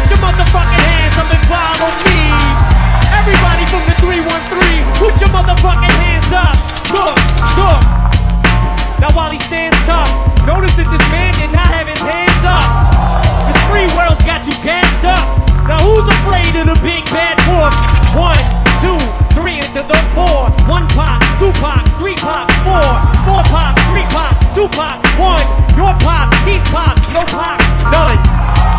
Put your motherfucking hands up and wild on me. Everybody from the 313, put your motherfucking hands up. Look, look. Now while he stands tough, notice that this man did not have his hands up. This free world's got you gassed up. Now who's afraid of the big bad wolf? 1, 2, 3, into the 4. 1 pop, 2 pops, 3 pops, 4, 4 pops, 3 pops, 2 pops, 1. Your pop, these pops, no pops, none.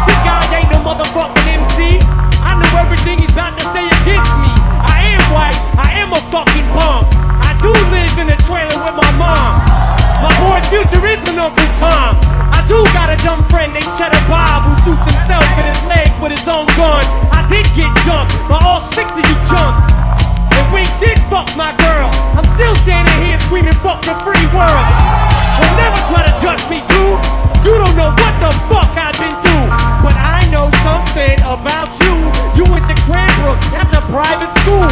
This guy ain't no motherfucking MC. I know everything he's about to say against me. I am white, I am a fucking punk. I do live in a trailer with my mom. My boy Future is an Uncle Tom. I do got a dumb friend named Cheddar Bob who shoots himself in his leg with his own gun. I did get jumped by all 6 of you chumps. And we did fuck my girl. I'm still standing here screaming fuck the free world. Well, never try to judge me, dude. You don't know what the fuck I've been through. But I know something about you. You went to Cranbrook, that's a private school.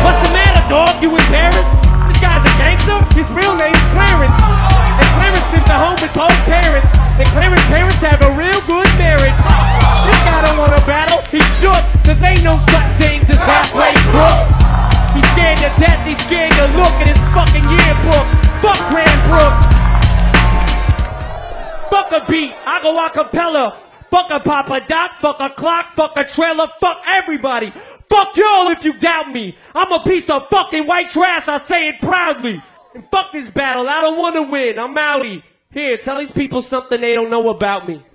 What's the matter, dog? You embarrassed? This guy's a gangster, his real name's Clarence. And Clarence lives at home with both parents. And Clarence parents have a real good marriage. This guy don't wanna battle, he shook. Cause ain't no such thing as I play crooks. He's scared to death, he's scared to look at his fucking yearbook. Fuck Cranbrook. Fuck a beat, I go a cappella. Fuck a Papa Doc, fuck a clock, fuck a trailer, fuck everybody. Fuck y'all if you doubt me. I'm a piece of fucking white trash, I say it proudly. And fuck this battle, I don't wanna win, I'm outie. Here, tell these people something they don't know about me.